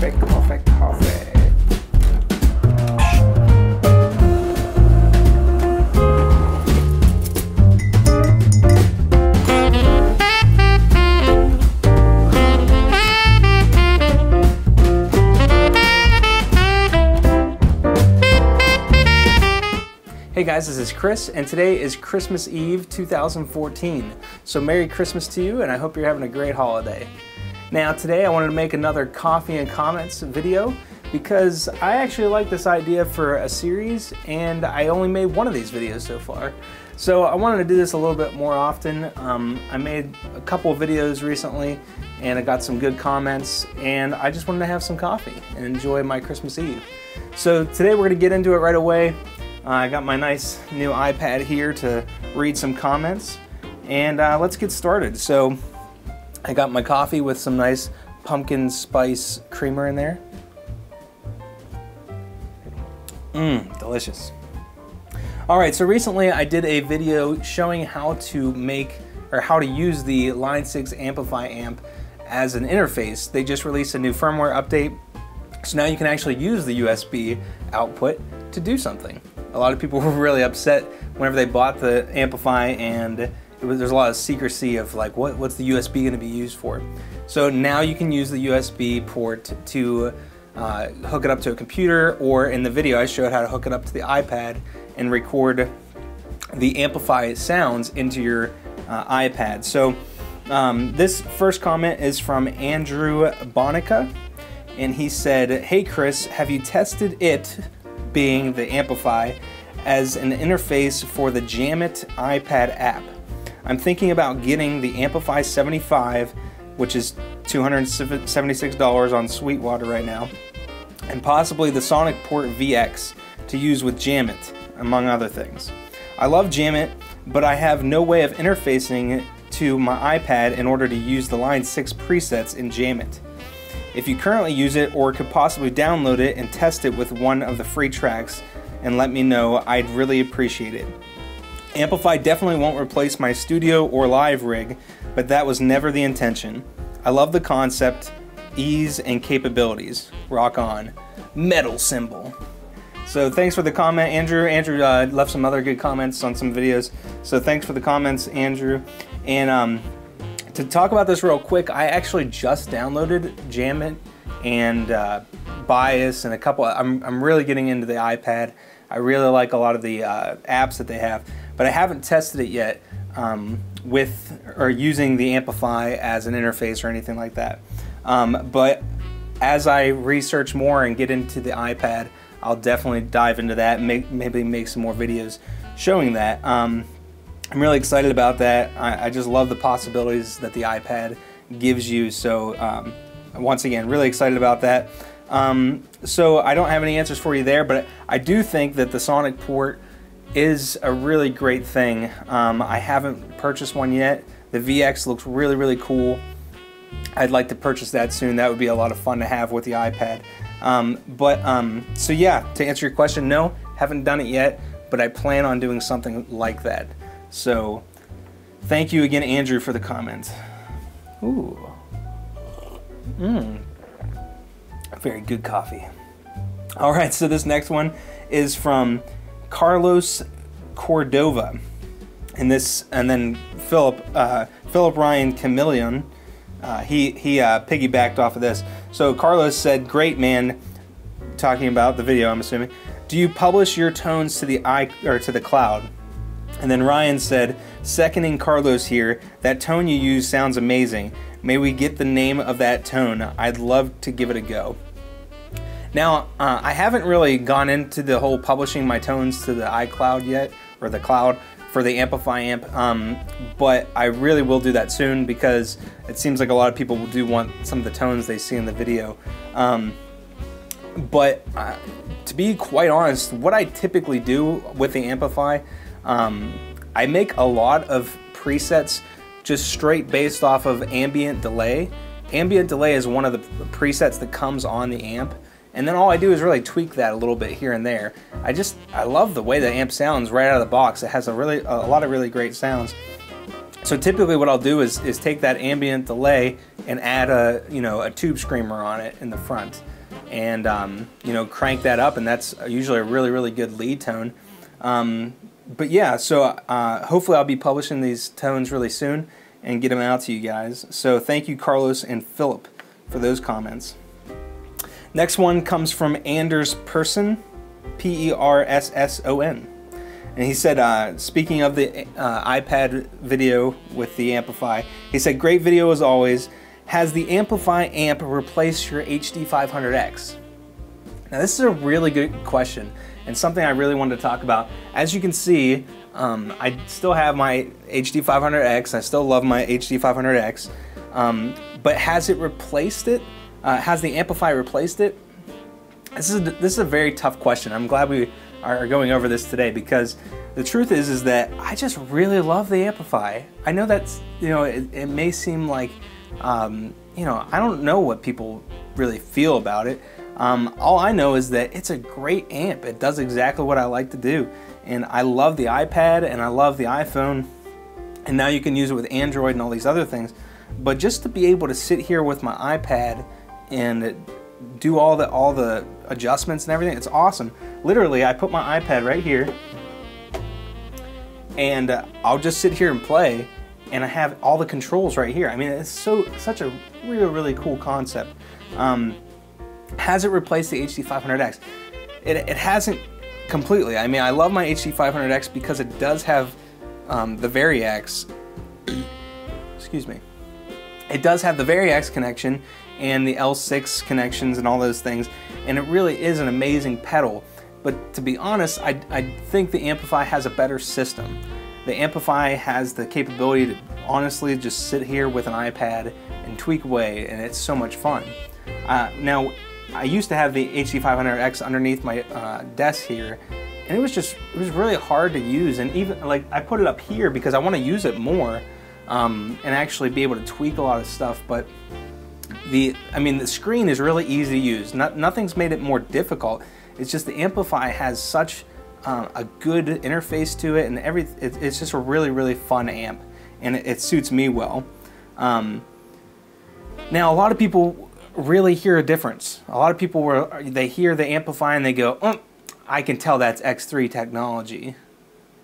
perfect. Hey guys, this is Chris, and today is Christmas Eve 2014. So Merry Christmas to you, and I hope you're having a great holiday. Now today I wanted to make another Coffee and Comments video because I actually like this idea for a series, and I only made one of these videos so far. So I wanted to do this a little bit more often. I made a couple of videos recently, and I got some good comments, and I just wanted to have some coffee and enjoy my Christmas Eve. So today we're going to get into it right away. I got my nice new iPad here to read some comments, and let's get started. So I got my coffee with some nice pumpkin spice creamer in there. Delicious. All right, so recently I did a video showing how to make, or how to use the Line 6 AMPLIFi amp as an interface. They just released a new firmware update, so now you can actually use the USB output to do something. A lot of people were really upset whenever they bought the AMPLIFi, and there's a lot of secrecy of like, what's the USB going to be used for? So now you can use the USB port to hook it up to a computer, or in the video I showed how to hook it up to the iPad and record the AMPLIFi sounds into your iPad. So this first comment is from Andrew Bonica, and he said, "Hey Chris, have you tested it?" being the AMPLIFi, as an interface for the Jammit iPad app. I'm thinking about getting the AMPLIFi 75, which is $276 on Sweetwater right now, and possibly the Sonic Port VX to use with Jammit, among other things. I love Jammit, but I have no way of interfacing to my iPad in order to use the Line 6 presets in Jammit. If you currently use it, or could possibly download it and test it with one of the free tracks and let me know, I'd really appreciate it. AMPLIFi definitely won't replace my studio or live rig, but that was never the intention. I love the concept, ease, and capabilities. Rock on. Metal symbol. So thanks for the comment, Andrew. Andrew left some other good comments on some videos, so thanks for the comments, Andrew. And to talk about this real quick, I actually just downloaded Jammit and Bias and a couple. I'm really getting into the iPad. I really like a lot of the apps that they have, but I haven't tested it yet with or using the AMPLIFi as an interface or anything like that. But as I research more and get into the iPad, I'll definitely dive into that and maybe make some more videos showing that. I'm really excited about that. I just love the possibilities that the iPad gives you. So once again, really excited about that. So I don't have any answers for you there, but I do think that the Sonic port is a really great thing. I haven't purchased one yet. The VX looks really, really cool. I'd like to purchase that soon. That would be a lot of fun to have with the iPad. So yeah, to answer your question, no, haven't done it yet, but I plan on doing something like that. So, thank you again, Andrew, for the comment. Ooh. Very good coffee. All right, so this next one is from Carlos Cordova. And this, and then Philip Ryan Chameleon, he piggybacked off of this. So Carlos said, "Great, man," talking about the video, I'm assuming. "Do you publish your tones to the cloud?" And then Ryan said, "Seconding Carlos here, that tone you use sounds amazing. May we get the name of that tone? I'd love to give it a go." Now, I haven't really gone into the whole publishing my tones to the iCloud yet, or the cloud, for the AMPLIFi amp, but I really will do that soon because it seems like a lot of people do want some of the tones they see in the video. To be quite honest, what I typically do with the AMPLIFi, I make a lot of presets just straight based off of ambient delay. Ambient delay is one of the presets that comes on the amp, and then all I do is really tweak that a little bit here and there. I love the way the amp sounds right out of the box. It has a lot of really great sounds. So typically what I'll do is take that ambient delay and add a, you know, a tube screamer on it in the front and, you know, crank that up, and that's usually a really, really good lead tone. But yeah, so hopefully I'll be publishing these tones really soon and get them out to you guys. So thank you, Carlos and Philip, for those comments. Next one comes from Anders Persson, P-E-R-S-S-O-N. And he said, speaking of the iPad video with the AMPLIFi, he said, great video as always. Has the AMPLIFi amp replaced your HD 500X? Now this is a really good question and something I really wanted to talk about. As you can see, I still have my HD 500X. I still love my HD 500X, but has it replaced it? Has the AMPLIFi replaced it? This is a very tough question. I'm glad we are going over this today, because the truth is that I just really love the AMPLIFi. I know that's, you know, it may seem like, you know, I don't know what people really feel about it. All I know is that it's a great amp. It does exactly what I like to do. And I love the iPad and I love the iPhone. And now you can use it with Android and all these other things. But just to be able to sit here with my iPad and do all the adjustments and everything, it's awesome. Literally, I put my iPad right here and I'll just sit here and play, and I have all the controls right here. I mean, it's such a really, really cool concept. Has it replaced the HD 500X? It hasn't completely. I mean, I love my HD 500X because it does have the Variax, excuse me. It does have the Variax connection and the L6 connections and all those things, and it really is an amazing pedal. But to be honest, I think the AMPLIFi has a better system. The AMPLIFi has the capability to honestly just sit here with an iPad and tweak away, and it's so much fun. Now, I used to have the HD 500X underneath my desk here, and it was really hard to use, and even like I put it up here because I want to use it more and actually be able to tweak a lot of stuff. But I mean, the screen is really easy to use. Nothing's made it more difficult. It's just the AMPLIFi has such a good interface to it, and it's just a really, really fun amp, and it suits me well. Now, a lot of people really hear a difference. A lot of people, they hear the AMPLIFi and they go, oh, I can tell that's X3 technology,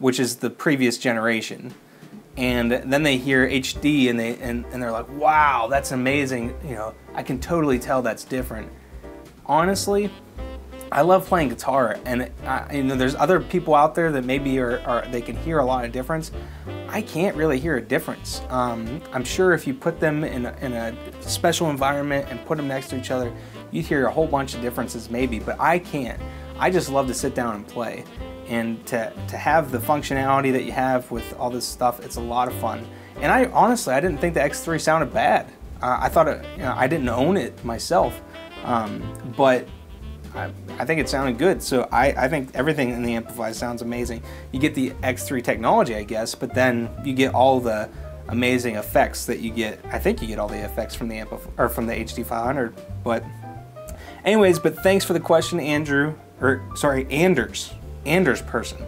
which is the previous generation. And then they hear HD and they're like, wow, that's amazing. You know, I can totally tell that's different. Honestly, I love playing guitar, and you know, there's other people out there that maybe they can hear a lot of difference. I can't really hear a difference. I'm sure if you put them in a special environment and put them next to each other, you'd hear a whole bunch of differences maybe, but I can't. I just love to sit down and play. And to have the functionality that you have with all this stuff, it's a lot of fun. And honestly, I didn't think the X3 sounded bad. I thought it, you know, I didn't own it myself, but I think it sounded good. So I think everything in the AMPLIFi sounds amazing. You get the X3 technology, I guess, but then you get all the amazing effects that you get. I think you get all the effects from the HD 500. But anyways, but thanks for the question, Andrew, or sorry, Anders Persson.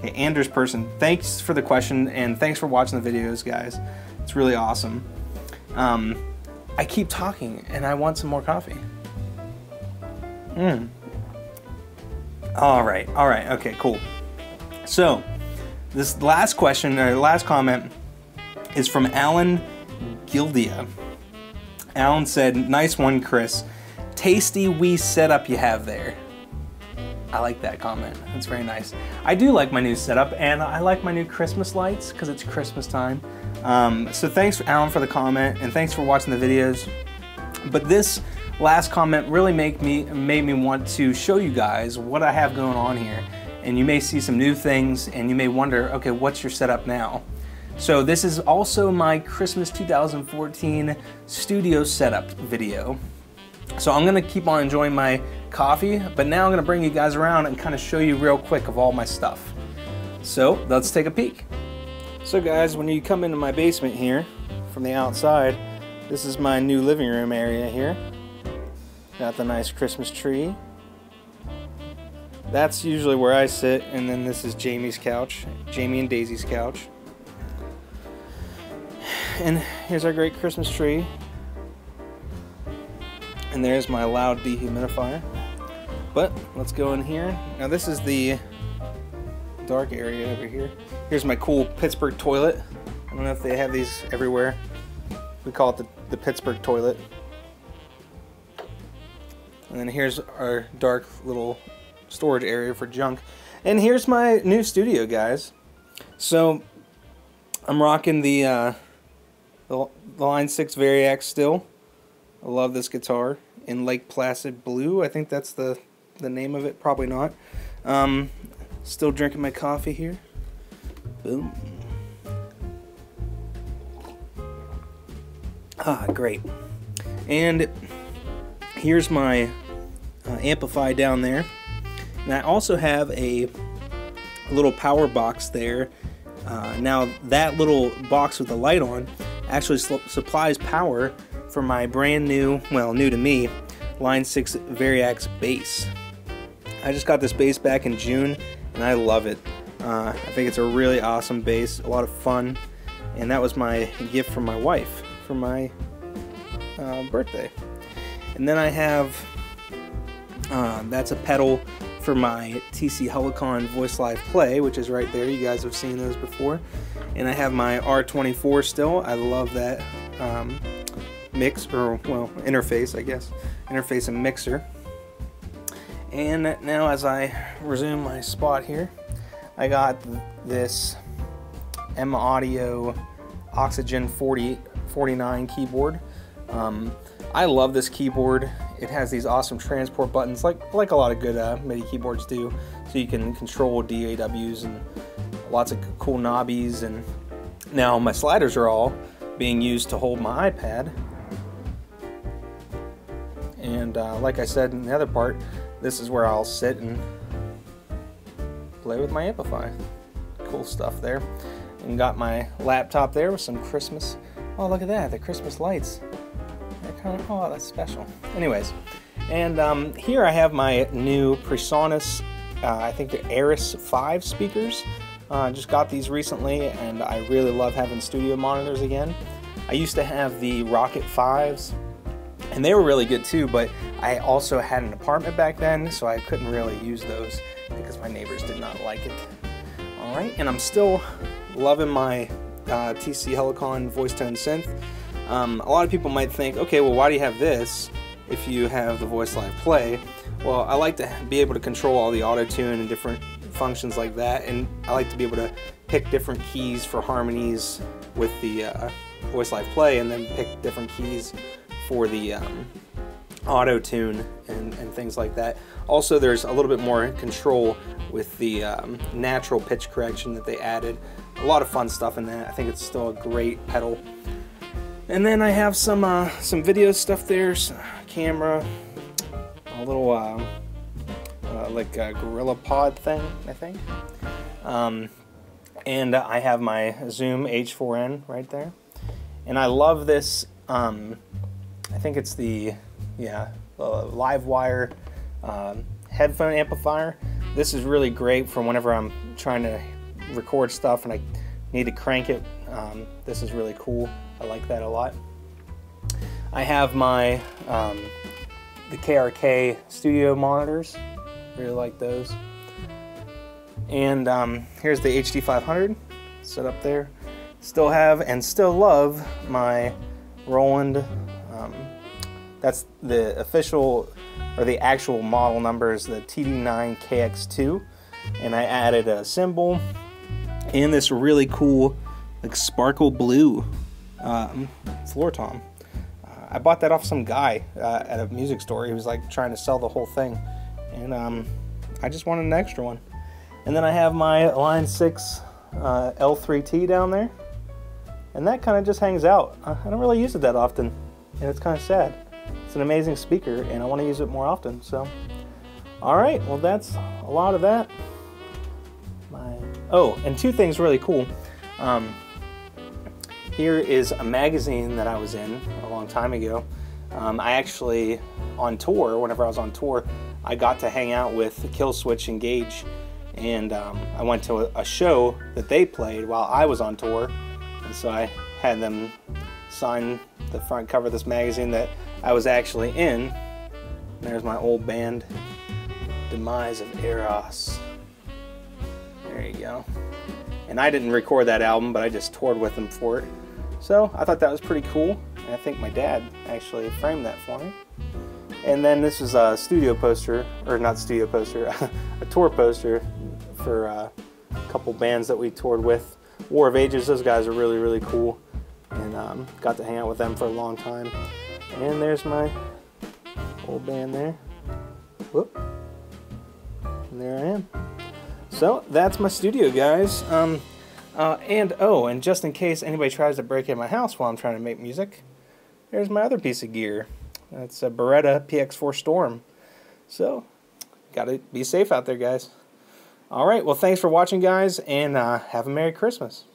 Okay, Anders Persson, thanks for the question, and thanks for watching the videos, guys. It's really awesome. I keep talking and I want some more coffee. All right, okay, cool. So this last question, or last comment, is from Alan Gildia. Alan said, nice one, Chris. Tasty wee setup you have there. I like that comment. That's very nice. I do like my new setup, and I like my new Christmas lights because it's Christmas time. So thanks, Alan, for the comment, and thanks for watching the videos. But this last comment really made me want to show you guys what I have going on here. And you may see some new things, and you may wonder, okay, what's your setup now? So this is also my Christmas 2014 studio setup video. So I'm gonna keep on enjoying my coffee, but now I'm gonna bring you guys around and kind of show you real quick of all my stuff. So let's take a peek. So guys, when you come into my basement here from the outside, this is my new living room area here. Got the nice Christmas tree. That's usually where I sit, and then this is Jamie's couch, Jamie and Daisy's couch. and here's our great Christmas tree. And there's my loud dehumidifier. But let's go in here. Now this is the dark area over here. Here's my cool Pittsburgh toilet. I don't know if they have these everywhere. We call it the Pittsburgh toilet. And then here's our dark little storage area for junk. And here's my new studio, guys. So I'm rocking the Line 6 Variax still. I love this guitar in Lake Placid Blue. I think that's the name of it. Probably not. Still drinking my coffee here. Boom. Ah, great. And here's my Amplify down there. And I also have a little power box there. Now that little box with the light on actually supplies power for my brand new, well, new to me, Line 6 Variax bass. I just got this bass back in June, and I love it. I think it's a really awesome bass, a lot of fun, and that was my gift from my wife for my birthday. And then I have, that's a pedal for my TC Helicon Voice Live Play, which is right there. You guys have seen those before. And I have my R24 still. I love that mix, or well, interface, I guess. Interface and mixer. And now as I resume my spot here, I got this M-Audio Oxygen 49 keyboard. I love this keyboard. It has these awesome transport buttons, like a lot of good MIDI keyboards do. So you can control DAWs and lots of cool knobbies. And now my sliders are all being used to hold my iPad. And like I said in the other part, this is where I'll sit and play with my Amplify. Cool stuff there. And got my laptop there with some Christmas. Oh, look at that, the Christmas lights. Oh, that's special. Anyways, and here I have my new Presonus, I think they're Eris 5 speakers. Just got these recently, and I really love having studio monitors again. I used to have the Rocket 5s, and they were really good too, but I also had an apartment back then, so I couldn't really use those because my neighbors did not like it. Alright, and I'm still loving my TC Helicon Voice Tone Synth. A lot of people might think, okay, well, why do you have this if you have the Voice Live Play? Well, I like to be able to control all the auto-tune and different functions like that, and I like to be able to pick different keys for harmonies with the Voice Live Play, and then pick different keys for the auto-tune and things like that. Also, there's a little bit more control with the natural pitch correction that they added. A lot of fun stuff in that. I think it's still a great pedal. And then I have some video stuff there, camera, a little like a GorillaPod thing, I think. And I have my Zoom H4n right there. And I love this, I think it's the, yeah, Livewire headphone amplifier. This is really great for whenever I'm trying to record stuff and I need to crank it. This is really cool. I like that a lot. I have my the KRK studio monitors. Really like those. And here's the HD 500 set up there. Still have and still love my Roland. That's the official or the actual model number is the TD9KX2, and I added a symbol and this really cool like sparkle blue floor tom. I bought that off some guy at a music store. He was like trying to sell the whole thing, and I just wanted an extra one. And then I have my Line 6 L3T down there, and that kind of just hangs out. I don't really use it that often, and it's kind of sad. It's an amazing speaker, and I want to use it more often. So, all right, well, that's a lot of that. Oh, and two things really cool. Here is a magazine that I was in a long time ago. I actually, on tour, whenever I was on tour, I got to hang out with Killswitch Engage, and I went to a show that they played while I was on tour, and so I had them sign the front cover of this magazine that I was actually in. There's my old band, Demise of Eros. There you go. And I didn't record that album, but I just toured with them for it. So I thought that was pretty cool, and I think my dad actually framed that for me. And then this is a studio poster, or not studio poster, a tour poster for a couple bands that we toured with. War of Ages, those guys are really, really cool, and got to hang out with them for a long time. And there's my old band there. Whoop. And there I am. So that's my studio, guys. And just in case anybody tries to break in my house while I'm trying to make music, there's my other piece of gear. That's a Beretta PX4 Storm. So, gotta be safe out there, guys. All right, well, thanks for watching, guys, and have a Merry Christmas.